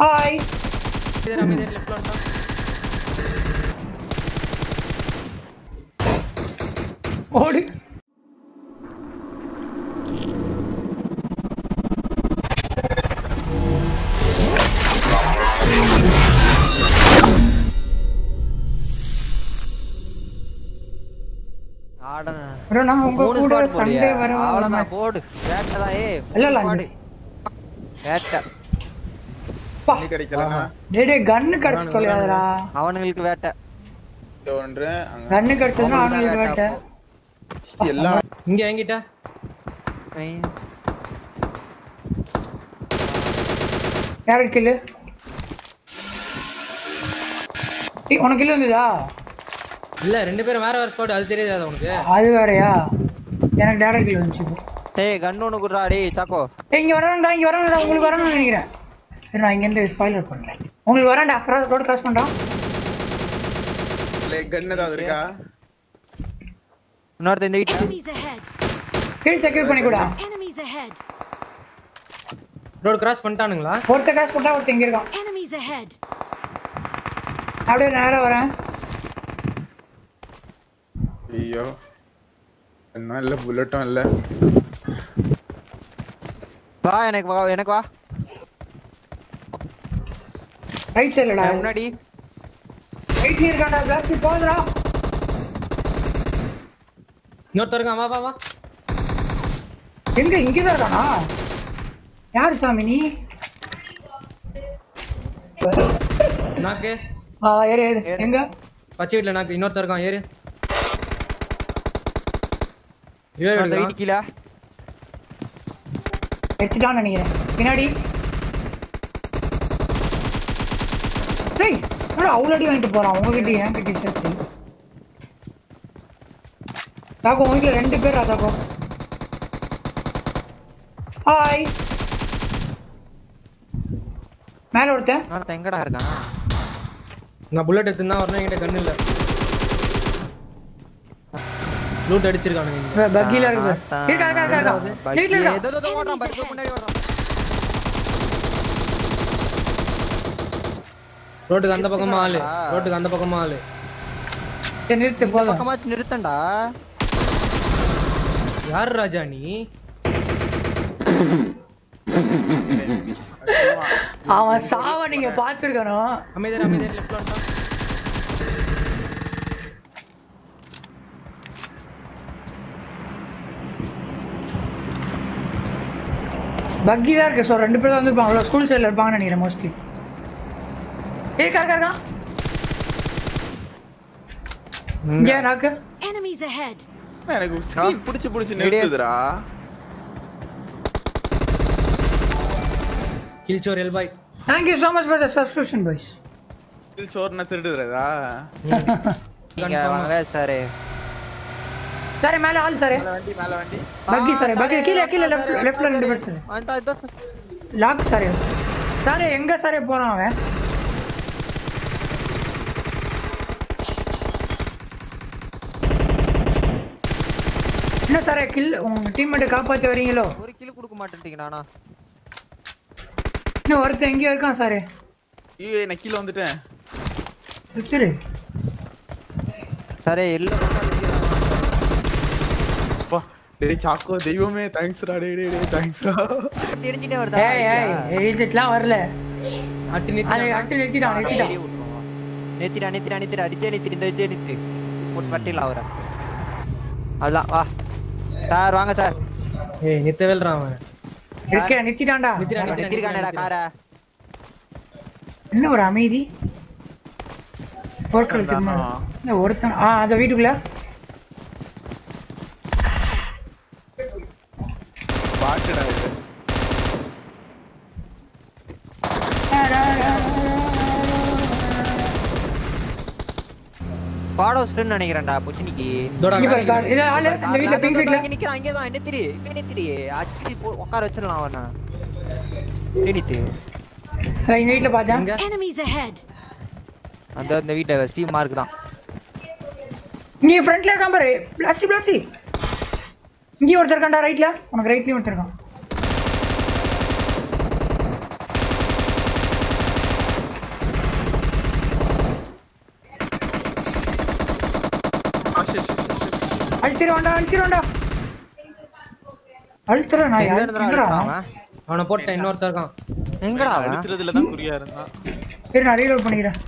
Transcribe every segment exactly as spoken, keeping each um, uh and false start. हाय इधर हम इधर लेफ्ट लौटना। और bro na unga kuda sunday varum avlada board bat da e illa illa bat ni kadikala de de gun kadich tholiyadra avangalukku bat do ondru gun kadichadna avangalukku bat illa inga engitta yaar kill ee ona kill vandha இல்ல ரெண்டு பேரும் வேற வேற squad அது தெரியாதா உங்களுக்கு அது வேறயா எனக்கு டைரக்ட் கில் வந்துச்சு டேய் கன் ஒன்னு குடுடா டேய் தாக்கோ டேய் இங்க வராங்கடா இங்க வராங்கடா உங்களுக்கு வரானு நினைக்கிறேன் நான் இங்க இருந்து ஸ்பாயிலர் பண்றேன் உங்களுக்கு வரான்டா கிராஸ் ரோட் கிராஸ் பண்றா லே கன் ஏதாவது இருக்கா இன்னொரு இந்த வீட்ல கில் செக்யூர் பண்ணி குடா ரோட் கிராஸ் பண்ணிட்டானுங்களா ஒருத்த கிராஸ் பண்ணா ஒருத்த இங்க இருக்கான் அப்படியே நேரா வரேன் ஐயோ என்ன இல்ல புல்லட்டும் இல்ல வா எனக்கு வா எனக்கு வா ரைட் சைடுலடா முன்னாடி ரைட் சைடு இருக்கடா பிளாஸ்ட் போடுறா இன்னொருத்தங்க வா வா வா எங்க இங்க தானா யார் சாமி நீ நாக்கே வா ஏறு எங்க பச்சை வீட்ல நாக்கு இன்னொருத்தங்க ஏறு ये वाला वीट किला एच डाउन नहीं है पिनाडी டேய் நான் ஆல்ரெடி வந்து போறேன் உங்க கிட்ட ஏன் கிட்ட செத்து தாகோ உங்க ரெண்டு பேர் ஆதாகோ ஹாய் மேல ஒருத்த நான் எங்கடா இருக்கான் நான் புல்லட் எடுத்துனா வரணும் என்கிட்ட கண் இல்ல लूट அடிச்சிருக்கானுங்க பக்கி ல இருக்கு கீழ கா கா கா பக்கி ல ஏதோ ஏதோ ஓடுறான் பக்கி முன்னாடி ஓடுறான் ரோட்டுக்கு அந்த பக்கமா ஆளு ரோட்டுக்கு அந்த பக்கமா ஆளு ஏ நிறுத்து போடா பக்கமா நிறுத்தண்டா யார் ராஜா நீ ஆமா சாவ நீங்க பாத்துர்க்கனோ அமைதர் அமைதர் லெஃப்ட் லோட்டா बग्गी यार के सो ரெண்டு பேரும் வந்து பாங்கள ஸ்கூல் சைடுல இருப்பாங்க நினைக்கிறேன் मोस्टली ஏ கா கா கா இங்க ராக்கு enemies ahead எனக்கு ஸ்கில் புடிச்சு புடிச்சு நிறுத்துதுடா கில் சோர் எல் பாய் thank you so much for the subscription boys kill சோர் ந திருடுறடா இங்க வாங்க சார் सारे माले हाल सारे वंडी माले वंडी बग्गी सारे बग्गी किल किल लेफ्ट लेफ्ट ला ரெண்டு பேர் அந்த இத லாக் सारे सारे எங்க सारे போறான் அவன் என்ன सारे किल உங்க டீம்மேட் காப்பாத்தி வரீங்களோ ஒரு கில் கொடுக்க மாட்டீங்க நானா இன்ன ஒருத்த எங்க இருக்கான் सारे ஐயோ நான் கீழ வந்துட்டேன் செத்துரு सारे இல்ல டேய் சாக்கோ தெய்வமே தேங்க்ஸ் டா டேய் டேய் தேங்க்ஸ் டா தெரிஞ்சிட்டே வரதா ஏய் ஏய் ரீஜெட்லாம் வரல அட்டி நிதி அடி அட்டி நிதிடா நிதிடா நிதிடா நிதிடா நிதிடா அடி நிதி இந்த நிதி போட் பட்டில வரா அதலாம் வா சார் வாங்க சார் ஏய் நித்தவேல்றான் அவன் இருக்கே நிதிடாடா நிதிடா நிதிகானடா காரா என்ன ஒரு அமைதி போர்க்கள திருமா இந்த ஒருத்தன் ஆ அத வீட்டுக்குள்ள பாட்டடா இது பாடோஸ்ல நினைக்கிறேன்டா புச்சினிக்கு டோடா இது ஆளு இந்த வீட்ல பிங்க் வீட்ல நிக்கிறான் அங்க தான் என்னத்ரி இங்க நித்ரி ஆச்சி உட்கார வச்சிரலாம் அவனா நிதி இந்த வீட்ல பாத்தா enemies ahead அந்த இந்த வீட்ல ஸ்டீவ் மார்க் தான் நீ ஃப்ரண்ட்ல இருக்கான் பாரு பிளாஸ்டி பிளாஸ்டி இங்க ஒருத்தர் கண்டா ரைட்ல உங்களுக்கு ரைட்லயே ஒருத்தர் இருக்கான் ಅಳ್ತಿರ ಒಂಡ ಅಳ್ತಿರ ಒಂಡ ಅಳ್ತற நான் எங்கடா அவன போட்ட இன்னொருத்த இருக்கான் எங்கடா அழுத்துறதுல தான் குறியா இருந்தான் சரி நான் ரீலோட் பண்ணிக்கிறேன்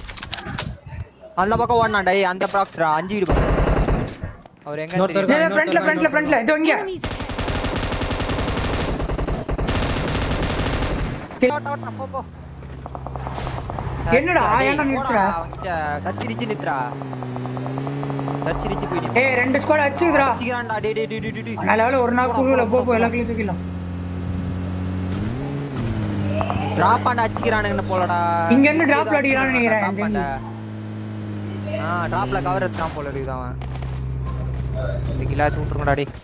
அந்த பக்கம் ஓடنا டேய் அந்த ப்ராக்ஸ்ரா அஞ்சு இடு அவர் எங்க தெரியுது ஃப்ரண்ட்ல ஃப்ரண்ட்ல ஃப்ரண்ட்ல இது எங்க டோட் டோட் போ போ என்னடா ஏன்டா நிச்சற அவங்கிட்ட கத்தி நிச்சி நித்ரா கத்தி நிச்சி போய் டேய் ரெண்டு ஸ்குவாட் அச்சுதுடா சீக்கிரம்டா டேய் டேய் டேய் டேய் நான் லெவல்ல ஒரு நாள் குள்ள போ போ எல்லா கிளி தூக்கிடலாம் டிராப் பண்ண அச்சுறானுன்னு போலடா இங்க இருந்து டிராப்ல அடிக்குறானு நினைக்கிறேன் ஆ டிராப்ல கவர் எடுத்தான் போல இருக்குது அவன் இந்த கிலா சூட்றங்கடா டேய்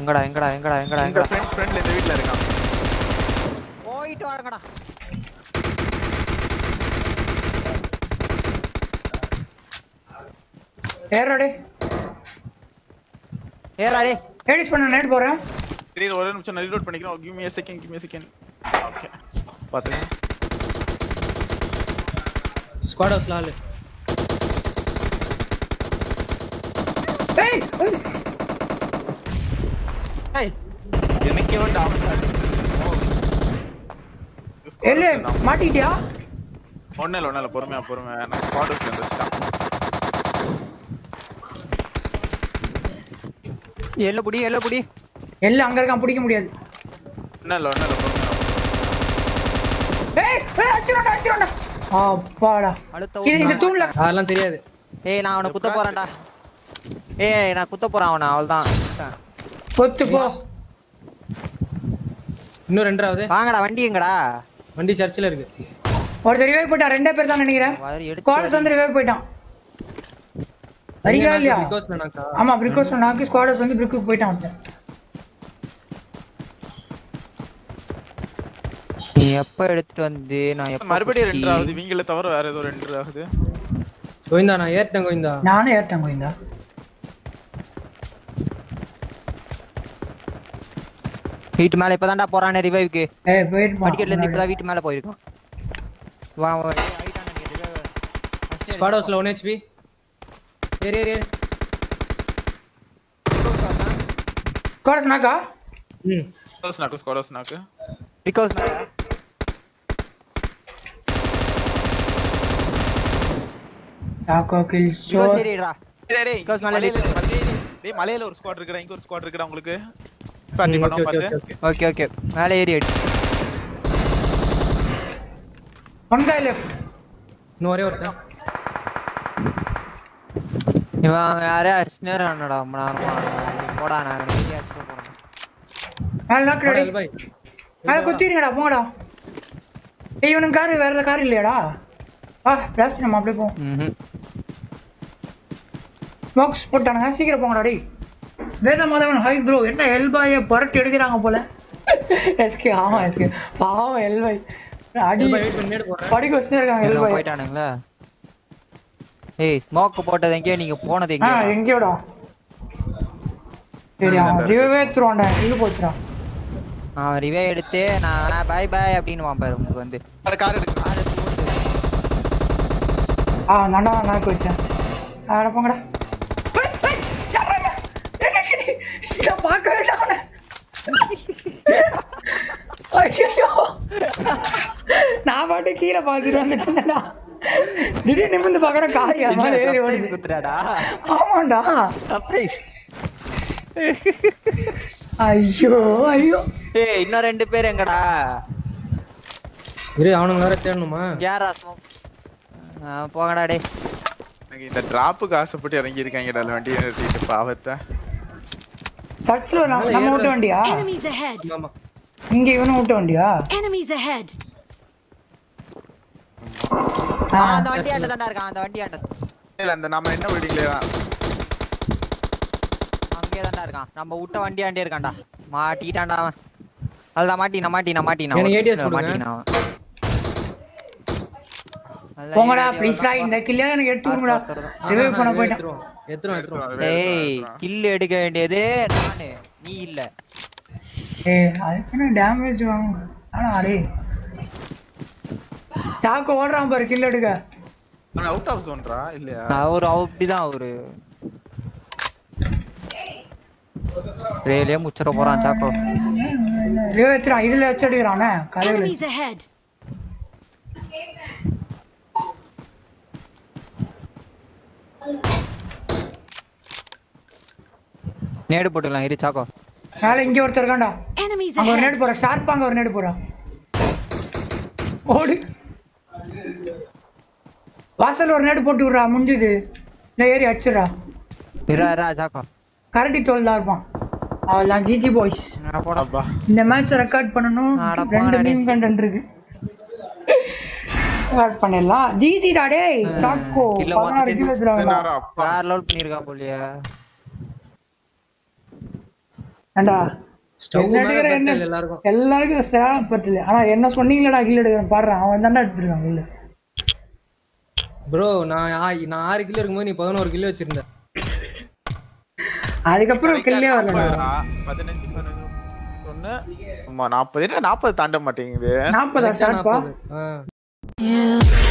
எங்கடா எங்கடா எங்கடா எங்கடா எங்க ஃப்ரெண்ட் ஃப்ரெண்ட்ல இந்த வீட்ல இருக்கான் போயிட்டு வாங்கடா ஏறடா டேய் ஏறடா டேய் எடிட் பண்ண நைட் போறேன் திடீர் ஒரு நிமிஷம் நான் ரீலோட் பண்ணிக்கிறேன் give me a second give me a second okay பாத்துங்க स्क्वाड हाउस लाल हे हे எனக்கு ஏன் டாம் இல்ல மாட்டிட்டியா ஒண்ணல ஒண்ணல பொறுமையா பொறுமையா நான் ஸ்க்வாட் ஹவுஸ்ல வந்துட்டேன் எல்ல புடி எல்ல புடி எல்ல அங்க இருக்கான் பிடிக்க முடியாது ஒண்ணல ஒண்ணல பொறுமையா ஏய் ஏய் அடிச்சுடா அடிச்சுடா அப்பாடா இந்த தூண்ல அதெல்லாம் தெரியாது ஏய் நான் அவனை குத்த போறேன்டா ஏய் நான் குத்த போறேன் அவனை அவளதான் கொத்து போ இன்னும் ரெண்டாவது வாங்கடா வண்டி எங்கடா வண்டி சர்ச்சில இருக்கு ஒரு தடவை போய்டா ரெண்டே பேர் தான் நினைக்கிறேன் ஸ்குவாட்ஸ் வந்து ரிவைவ் போய்டான் வரீங்களா இல்லையா ஆமா பிரிகோஸ் நாக்கி ஸ்குவாட்ஸ் வந்து பிரிக்கு போய்டான் வந்து நீ எப்ப எடுத்துட்டு வந்து நான் எப்ப மறுபடியும் ரெண்டர் ஆகுது வீங்களே தவிர வேற ஏதோ ரெண்டர் ஆகுது கோவிந்தா நான் ஏறிட்டேன் கோவிந்தா நானே ஏறிட்டேன் கோவிந்தா வீட் மேல இப்பதான்டா போறானே ரிவைவ்க்கு ஏய் வெயிட் மார்க்கெட்ல இருந்து இப்பதான் வீட் மேல போயிருக்கான் வா வா ஐட்டானே நீ ரிவைவ் ஸ்குவாட் ஹவுஸ்ல ஒன் ஹெச்பி ஏறி ஏறி ஏறி ஸ்குவாட் ஹவுஸ் நாக்கா ம் ஸ்குவாட் ஹவுஸ் நாக்கு ஸ்குவாட் ஹவுஸ் நாக்கு பிகாஸ் நான் आपको किल शो अरे रे बिकॉज़ मले ले मलेல ஒரு ஸ்குவாட் இருக்குடா இங்க ஒரு ஸ்குவாட் இருக்குடா உங்களுக்கு பார்ட்டி பண்ணோம் பாத்து ஓகே ஓகே மேலே ஏறி அடி one guy left இன்ன ஒரே ஒருத்தன் இவன் யாரே அஸ்னர் ஆனடா நார்மலா போடா நான் ஏறியா போறேன் மேல knock ரெடி பை மேல குத்திரங்கடா போங்கடா ஏய் இவனுக்கு கார் வேறல கார் இல்லையாடா வா பிளாஸ்ட் நம்ம அப்படியே போ ம் பாக்ஸ் போட்டானங்க சீக்கிரம் போங்கடா டேய் வேதமாதவன் ஹை bro என்ன எல்பாயே பரட்டி எடுக்குறாங்க போல எஸ்கே ஆமா எஸ்கே பாவம் எல்பாய் அடி வெயிட் பண்ணிட்டு போறான் படி கொஸ்னர் இருக்காங்க எல்பாய் போய்ட்டானுங்களா ஏய் ஸ்மோக் போட்டத எங்க நீங்க போனது எங்க ஆ எங்கடா சரியா ரிவைவே த்ரோண்டா இது போச்சுடா ஆ ரிவை எடுத்து நான் பை பை அப்படினு வாம்பாரு உங்களுக்கு வந்து கார் இருக்கு கார் ஆ நானா நான் போச்சேன் ஆற போங்கடா क्या भाग गया साला अय्यो ना बाटे कीरा बाजीरा निकलना दिदी ने बंद भागरा कार यार मारे ओडी कुतराडा आमाडा सरप्राइज अय्यो अय्यो ए इन्ना ரெண்டு பேர் எங்கடா இரு அவனுங்க வேற தேடணுமா யாரா போங்கடா டேய் எனக்கு இந்த டிராப்புக்கு ஆசைப்பட்டு இறங்கி இருக்காங்கடா வண்டி ஏறிட்டு பாவத்தை சர்ச்சல நம்ம ஓட்ட வண்டியா இங்க இவன ஓட்ட வண்டியா enemies ahead ஆ அந்த வண்டி அட்ட தான்டா இருக்கான் அந்த வண்டி அட்ட இல்ல அந்த நாம என்ன பில்டிங்லயா அங்கே தான்டா இருக்கான் நம்ம ஊட்ட வண்டி ஆண்டே இருக்கான்டா மாட்டிட்டான்டா அவன் அல்ல மாட்டினா மாட்டினா மாட்டினா என்ன ஏடிஎஸ் மாட்டினா போங்கடா ப்ளீஸ்டா இந்த கில்ல எனக்கு எடுத்துடுங்கடா ரிவைவ் பண்ண போய்ட்டேன் எடுத்துறோம் எடுத்துறோம் ஏய் கில் எடுக்க வேண்டியது நானே நீ இல்ல ஏய் அதுக்கு டேமேஜ் வாங்கு ஆனா அடே சாக்கு ஓடுறான் பாரு கில் எடுக்க நான் அவுட் ஆஃப் ஜோன்ரா இல்ல அவர் அப்படிதான் அவரு రేలే ముచ్చర పోరా చాకో రే ఎత్ర ఐదులే వచ్చేది రానా కాలేలే నేడు పోటలా ఇరి చాకో கால இங்க ஒருத்தர் இருக்கான்டா அங்க ஒரு நேடு போற ஷார்ப்பா அங்க ஒரு நேடு போற ஓடு வாசல்ல ஒரு நேடு போட்டு விடுறா முடிஞ்சது நான் ஏறி அடிச்சறா இறா இறா சாக்கா கரடி தோல்ல இருப்பான் அவலாம் ஜிஜி பாய்ஸ் நான் போடா அப்பா இந்த மேட்ச் ரெக்கார்ட் பண்ணனும் ரெண்டு மீம் கண்டென்ட் இருக்கு ரெக்கார்ட் பண்ணலாம் ஜிஜி டா டேய் சாக்கோ பதினாறு ஜிஜிடா யார் லோல் பண்ணிருக்கா போலியா அண்டா ஸ்டவ் மேல பட்டல எல்லாரும் எல்லாரும் சேலம் பட்டல ஆனா என்ன சொன்னீங்களடா கில் எடுக்கறேன் பாரு அவன் தான்டா எடுத்துறான் இல்ல bro நான் நான் ஆறு கில் இருக்கும்போது நீ பதினொரு கில் வச்சிருந்த அதுக்கு அப்புறம் கில்லே வரலடா பதினஞ்சு பதினொன்று நாற்பது நாற்பது தாண்ட மாட்டேங்குது நாற்பது ஷாட் பா